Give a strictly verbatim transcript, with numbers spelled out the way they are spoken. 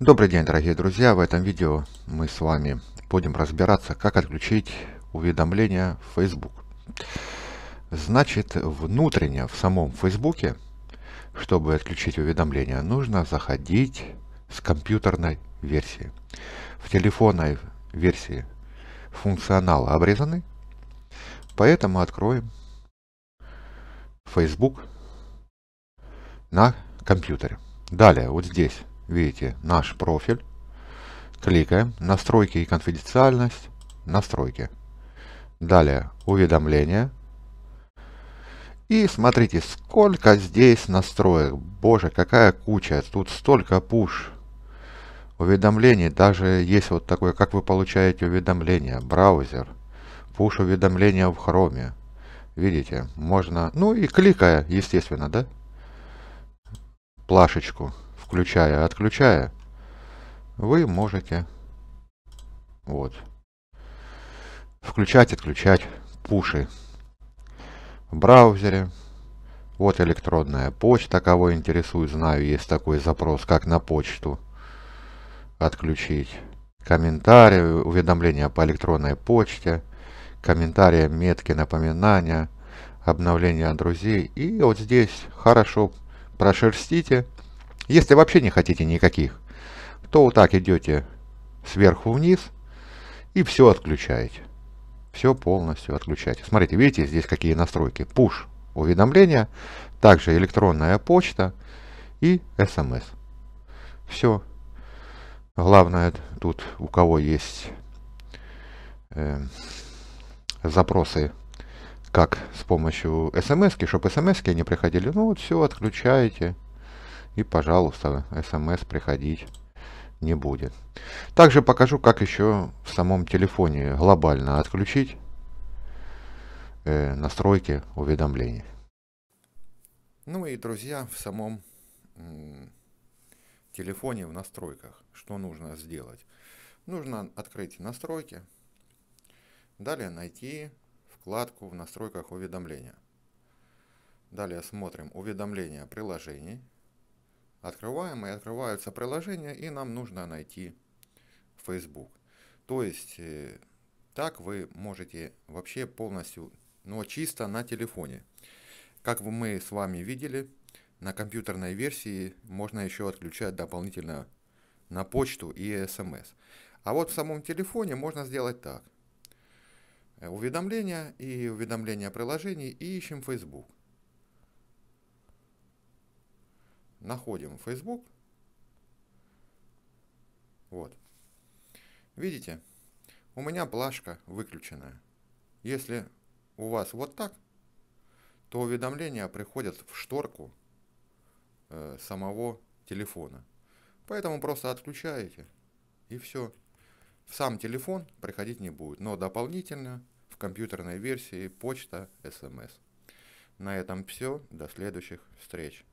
Добрый день, дорогие друзья! В этом видео мы с вами будем разбираться, как отключить уведомления в Facebook. Значит, внутренне в самом Facebook, чтобы отключить уведомления, нужно заходить с компьютерной версии. В телефонной версии функционалы обрезаны, поэтому откроем Facebook на компьютере. Далее, вот здесь. Видите, наш профиль. Кликаем. Настройки и конфиденциальность. Настройки. Далее уведомления. И смотрите, сколько здесь настроек. Боже, какая куча. Тут столько пуш. Уведомлений. Даже есть вот такое, как вы получаете уведомления. Браузер. Пуш-уведомления в Chrome. Видите, можно... Ну и кликая, естественно, да? Плашечку. Включая, отключая, вы можете вот включать, отключать пуши в браузере. Вот электронная почта, кого интересует, знаю, есть такой запрос, как на почту отключить. Комментарии, уведомления по электронной почте, комментарии, метки, напоминания, обновления друзей. И вот здесь хорошо прошерстите. Если вообще не хотите никаких, то вот так идете сверху вниз и все отключаете. Все полностью отключаете. Смотрите, видите, здесь какие настройки. Push уведомления, также электронная почта и эс эм эс. Все. Главное, тут у кого есть э, запросы, как с помощью эс эм эс-ки, чтобы эс эм эс-ки не приходили, ну вот все отключаете. И, пожалуйста, эс эм эс приходить не будет. Также покажу, как еще в самом телефоне глобально отключить э, настройки уведомлений. Ну и, друзья, в самом м, телефоне, в настройках, что нужно сделать? Нужно открыть настройки. Далее найти вкладку в настройках уведомления. Далее смотрим уведомления приложений. Открываем, и открываются приложения, и нам нужно найти Facebook. То есть, так вы можете вообще полностью, но чисто на телефоне. Как мы с вами видели, на компьютерной версии можно еще отключать дополнительно на почту и эс эм эс. А вот в самом телефоне можно сделать так. Уведомления и уведомления приложений, и ищем Facebook. Находим Facebook. Вот. Видите? У меня плашка выключенная. Если у вас вот так, то уведомления приходят в шторку э, самого телефона. Поэтому просто отключаете и все. В сам телефон приходить не будет. Но дополнительно в компьютерной версии почта, эс эм эс. На этом все. До следующих встреч.